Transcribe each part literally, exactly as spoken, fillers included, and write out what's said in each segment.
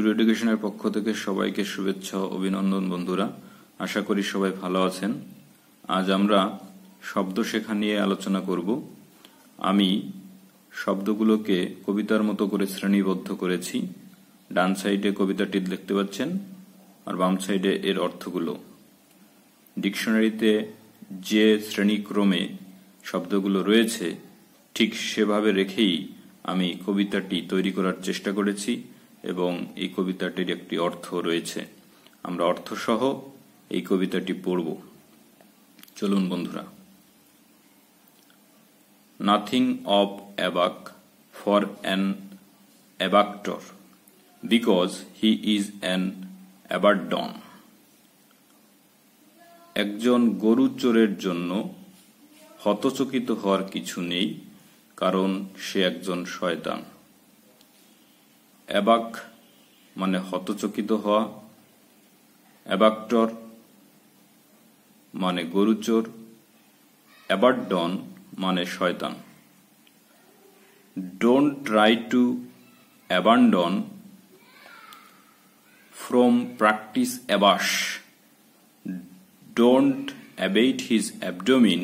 Tour এডুকেশনের পক্ষ থেকে সবাইকে শুভেচ্ছা অভিনন্দন বন্ধুরা, আশা করি সবাই ভালো আছেন। আজ আমরা শব্দ শেখা নিয়ে আলোচনা করব। আমি শব্দগুলোকে কবিতার মতো করে শ্রেণীবদ্ধ করেছি। ডান সাইডে কবিতাটি দেখতে পাচ্ছেন আর বাম সাইডে এর অর্থগুলো। ডিকশনারিতে যে শ্রেণীক্রমে শব্দগুলো রয়েছে ঠিক সেভাবে রেখেই আমি কবিতাটি তৈরি করার চেষ্টা করেছি এবং এই কবিতাটির একটি অর্থ রয়েছে। আমরা অর্থসহ এই কবিতাটি পড়ব। চলুন বন্ধুরা। Nothing of অ্যাবাক for an abactor because he is an অ্যাবারডন। একজন গরু চোরের জন্য হতচকিত হওয়ার কিছু নেই, কারণ সে একজন শয়তান। অ্যাবাক মানে হতচকিত হওয়া, অ্যাবাক্টর মানে গরুচোর, অ্যাবারডন মানে শয়তান। Don't try to abandon from practice abase. Don't abet his abdomen,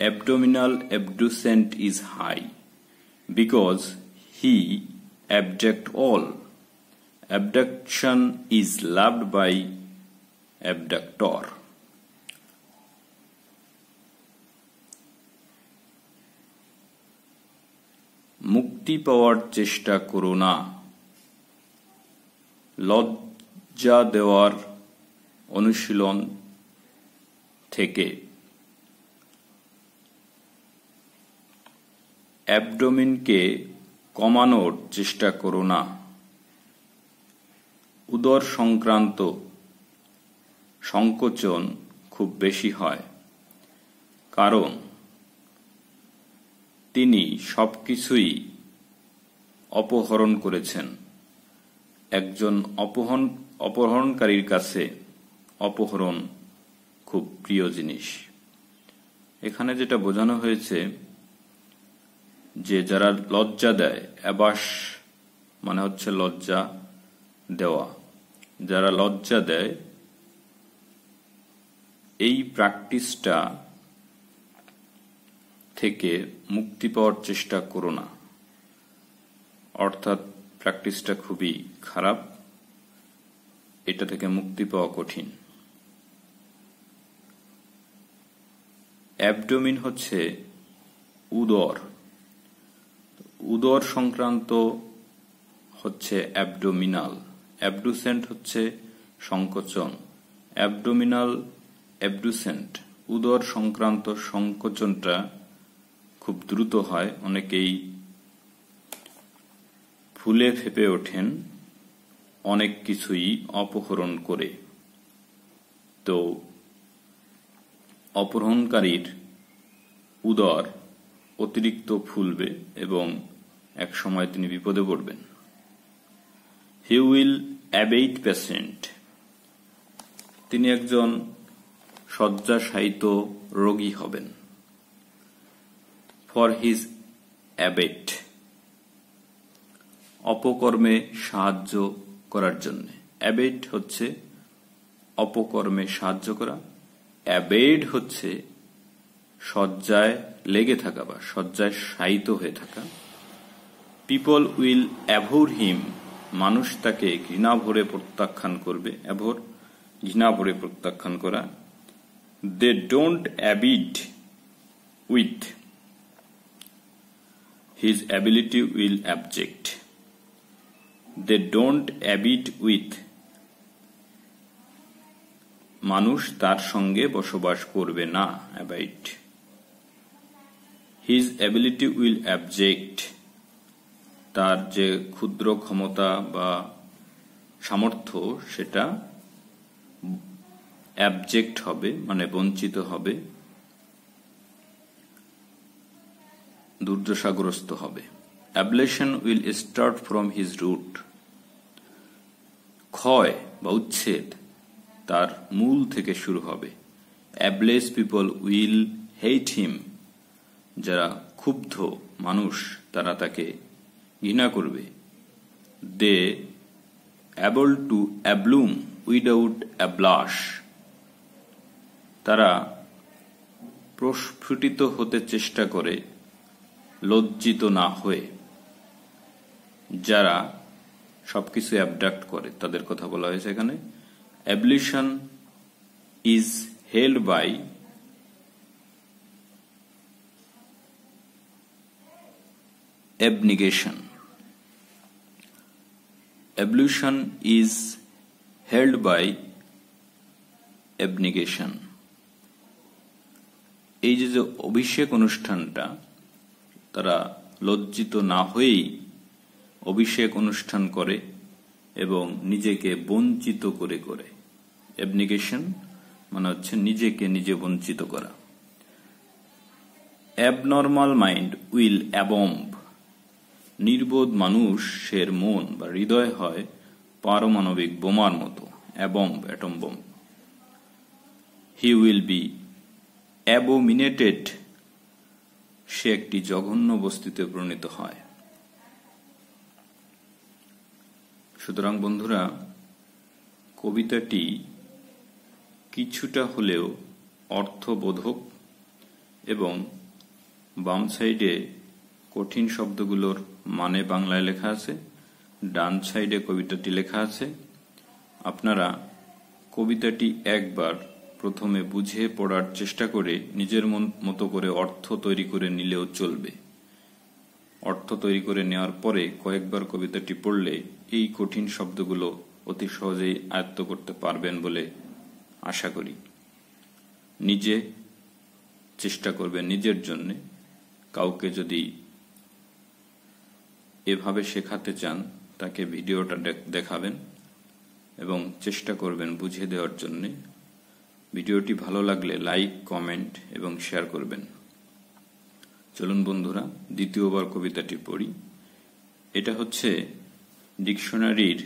abdominal abducent is high because he abduct all. Abduction is loved by abductor. মুক্তি পাওয়ার চেষ্টা করো না, লজ্জা দেওয়ার অনুশীলন থেকে। অ্যাবডোমিনকে কমানোর চেষ্টা করো না, উদর সংক্রান্ত সংকোচন খুব বেশি হয়, কারণ তিনি সবকিছুই অপহরণ করেছেন। একজন অপহরণ অপহরণকারীর কাছে অপহরণ খুব প্রিয় জিনিস। এখানে যেটা বোঝানো হয়েছে যে যারা লজ্জা দেয়, অ্যাবাস মানে হচ্ছে লজ্জা দেওয়া, যারা লজ্জা দেয় এই প্র্যাকটিসটা থেকে মুক্তি পাওয়ার চেষ্টা করো না, অর্থাৎ প্র্যাকটিসটা খুবই খারাপ, এটা থেকে মুক্তি পাওয়া কঠিন। অ্যাবডোমিন হচ্ছে উদর, উদর সংক্রান্ত হচ্ছে অ্যাবডোমিনাল, অ্যাবডুসেন্ট হচ্ছে সংকোচন, অ্যাবডোমিনাল অ্যাবডুসেন্ট, উদর সংক্রান্ত সংকোচনটা খুব দ্রুত হয়, অনেকেই ফুলে ফেঁপে ওঠেন, অনেক কিছুই অপহরণ করে। তো অপহরণকারীর উদর অতিরিক্ত ফুলবে এবং এক সময় তিনি বিপদে পড়বেন। হি উইল অ্যাবেট পেশেন্ট, তিনি একজন শয্যাশায়িত রোগী হবেন। ফর হিজ অ্যাবেট অপকর্মে সাহায্য করার জন্য। অ্যাবেট হচ্ছে অপকর্মে সাহায্য করা, অ্যাবেট হচ্ছে শয্যায় লেগে থাকা বা শয্যায় শায়িত হয়ে থাকা। পিপল উইল অ্যাভোর হিম, মানুষ তাকে ঘৃণা ভরে প্রত্যাখ্যান করবে। অ্যাভোর ঘৃণা ভরে প্রত্যাখ্যান করা। They don't abide with, his ability will abject. They don't abide with, মানুষ তার সঙ্গে বসবাস করবে না, abide. His ability will abject, তার যে ক্ষুদ্র ক্ষমতা বা সামর্থ্য সেটা অ্যাবজেক্ট হবে মানে বঞ্চিত হবে, দুর্দশাগ্রস্ত হবে। Ablation will start from his root, ক্ষয় বা উচ্ছেদ তার মূল থেকে শুরু হবে। অ্যাবলেস পিপল উইল হেট হিম, যারা ক্ষুব্ধ মানুষ তারা তাকে ঘৃণা করবে। দে able to abloom without a blush, তারা প্রস্ফুটিত হতে চেষ্টা করে লজ্জিত না হয়ে। যারা সবকিছু অ্যাবডাক্ট করে তাদের কথা বলা হয়েছে এখানে। Abolition is held by abnegation. Ablution is held by abnegation. এই যে যে অভিষেক অনুষ্ঠানটা, তারা লজ্জিত না হয়েই অভিষেক অনুষ্ঠান করে এবং নিজেকে বঞ্চিত করে করে। অ্যাবনিগেশন মানে হচ্ছে নিজেকে নিজে বঞ্চিত করা। অ্যাবনর্মাল মাইন্ড উইল অ্যাবম্ব, নির্বোধ মানুষের মন বা হৃদয় হয় পারমাণবিক বোমার মতো, অ্যাবম্ব atom bomb. He will be abominated, সে একটি জঘন্য বস্তুতে পরিণত হয়। সুতরাং বন্ধুরা, কবিতাটি কিছুটা হলেও অর্থবোধক এবং বাম সাইডে কঠিন শব্দগুলোর মানে বাংলায় লেখা আছে, ডান সাইডে কবিতাটি লেখা আছে। আপনারা কবিতাটি একবার প্রথমে বুঝে পড়ার চেষ্টা করে নিজের মতো করে অর্থ তৈরি করে নিলেও চলবে। অর্থ তৈরি করে নেওয়ার পরে কয়েকবার কবিতাটি পড়লে এই কঠিন শব্দগুলো অতি সহজেই আয়ত্ত করতে পারবেন বলে আশা করি। নিজে চেষ্টা করবেন নিজের জন্যে। কাউকে যদি এভাবে শেখাতে চান তাকে ভিডিওটা দেখাবেন এবং চেষ্টা করবেন বুঝিয়ে দেওয়ার জন্যে। ভিডিওটি ভালো লাগলে লাইক, কমেন্ট এবং শেয়ার করবেন। চলুন বন্ধুরা, দ্বিতীয়বার কবিতাটি পড়ি। এটা হচ্ছে ডিকশনারির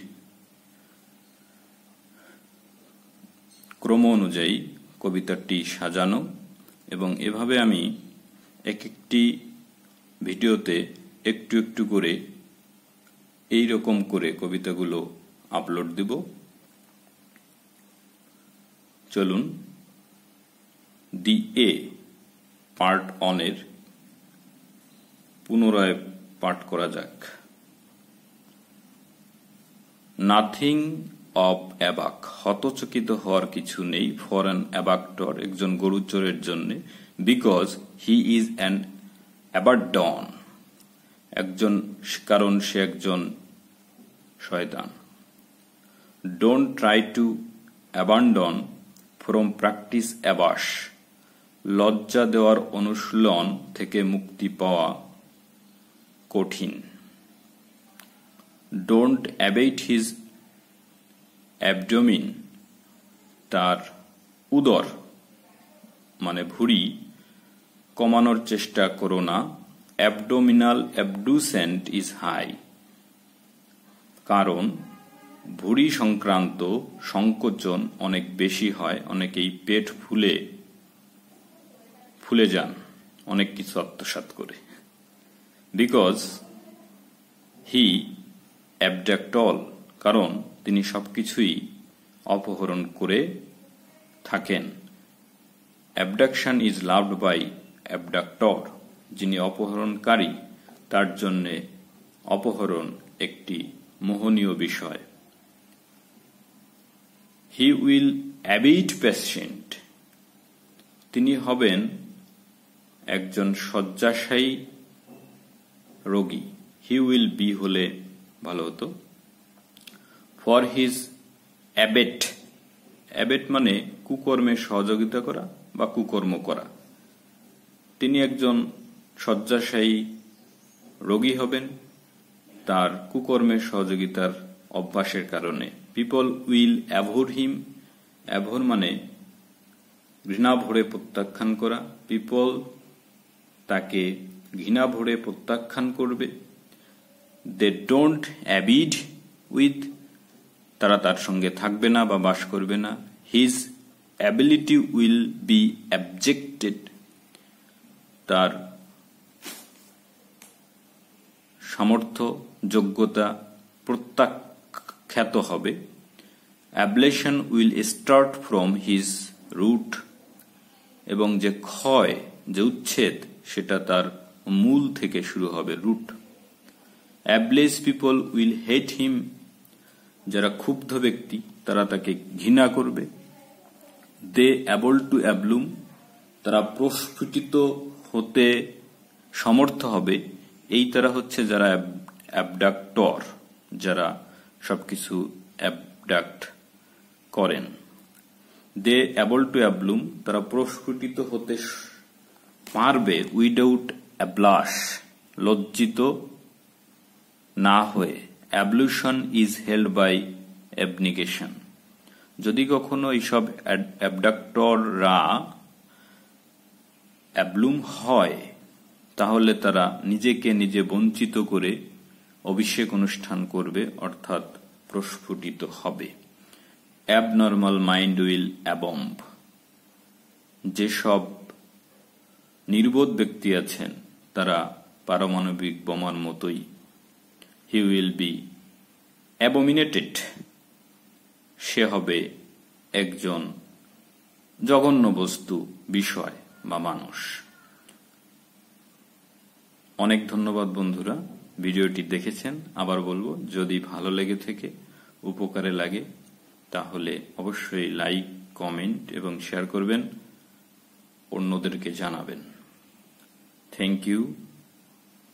ক্রম অনুযায়ী কবিতাটি সাজানো, এবং এভাবে আমি এক একটি ভিডিওতে একটু একটু করে এই রকম করে কবিতাগুলো আপলোড দিব। চলুন দি এ পার্ট ওয়ানের পুনরায় পাঠ করা যাক। নাথিং অফ অ্যাবাক, হতচকিত হওয়ার কিছু নেই ফর অ্যান অ্যাবাক্টর, একজন গরুচোরের জন্য। বিকজ হি ইজ অ্যান অ্যাবাডন, একজন কারণ সে একজন শয়তান। Don't try to abandon from practice abase, লজ্জা দেওয়ার অনুশীলন থেকে মুক্তি পাওয়া কঠিন। ডোন্ট অ্যাবেট হিজ অ্যাবডোমিন, তার উদর মানে ভুঁড়ি কমানোর চেষ্টা করো না। অ্যাবডোমিনাল অ্যাবডুসেন্ট ইজ হাই, কারণ ভুঁড়ি সংক্রান্ত সংকোচন অনেক বেশি হয়, অনেকেই পেট ফুলে ফুলে যান অনেক কিছু আত্মসাৎ করে। বিকজ হি অ্যাবডাক্ট অল, কারণ তিনি সবকিছুই অপহরণ করে থাকেন। Abduction is loved by abductor, যিনি অপহরণকারী তার জন্যে অপহরণ একটি মোহনীয় বিষয়। হি উইল অ্যাবিট পেশেন্ট, তিনি হবেন একজন শয্যাশায়ী রোগী। হি উইল বি হলে ভালো হতো। ফর হিজ অ্যাবেট, অ্যাবেট মানে কুকর্মে সহযোগিতা করা বা কুকর্ম করা, তিনি একজন শয্যাশায়ী রোগী হবেন তার কুকর্মের সহযোগিতার অভ্যাসের কারণে। People will abhor him, abhor মানে ঘৃণা ভরে প্রত্যাখ্যান করা, পিপল তাকে ঘৃণা ভরে প্রত্যাখ্যান করবে। দে ডোন্ট অ্যাবিড উইথ, তারা তার সঙ্গে থাকবে না বা বাস করবে না। His ability will be abjected, তার সামর্থ্য যোগ্যতা প্রত্যাখ্যান খ্যাত হবে। Ablation will start from his root, এবং যে ক্ষয়, যে উচ্ছেদ, সেটা তার মূল থেকে শুরু হবে, root. অ্যাবলেস people will hate him, যারা ক্ষুব্ধ ব্যক্তি তারা তাকে ঘৃণা করবে। দে অ্যাবল টু অ্যাবলুম, তারা প্রস্ফুটিত হতে সমর্থ হবে। এই তারা হচ্ছে যারা অ্যাবডাক্টর, যারা সবকিছু অ্যাবডাক্ট করেন। দে অ্যাবল টু অ্যাবলুম, তারা প্রস্ফুটিত হতে পারবে উইদাউট অ্যাবলাশ, লজ্জিত না হয়ে। Ablution is held by abnegation. যদি কখনো এইসব অ্যাবডাক্টররা অ্যাবলুম হয়, তাহলে তারা নিজেকে নিজে বঞ্চিত করে অভিষেক অনুষ্ঠান করবে, অর্থাৎ প্রস্ফুটিত হবে। অ্যাবনর্মাল মাইন্ড উইল অ্যাবম্ব, যেসব নির্বোধ ব্যক্তি আছেন তারা পারমাণবিক বোমার মতোই। হি উইল বি অ্যাবোমিনেটেড, সে হবে একজন জঘন্য বস্তু, বিষয় বা মানুষ। অনেক ধন্যবাদ বন্ধুরা, ভিডিওটি দেখেছেন। আবার বলবো, যদি ভালো লেগে থাকে, উপকারে লাগে, তাহলে অবশ্যই লাইক, কমেন্ট এবং শেয়ার করবেন, অন্যদেরকে জানাবেন। Thank you.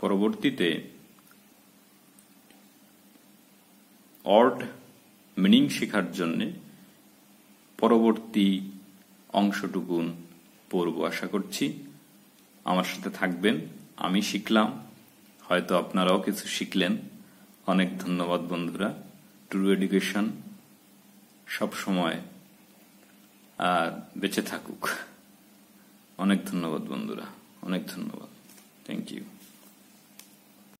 পরবর্তীতে অড মিনিং শেখার জন্যে পরবর্তী অংশটুকুন পড়ব। আশা করছি আমার সাথে থাকবেন। আমি শিখলাম, হয়তো আপনারাও কিছু শিখলেন। অনেক ধন্যবাদ বন্ধুরা। ট্রু এডুকেশন সবসময় আর বেঁচে থাকুক। অনেক ধন্যবাদ বন্ধুরা, অনেক ধন্যবাদ। Thank you.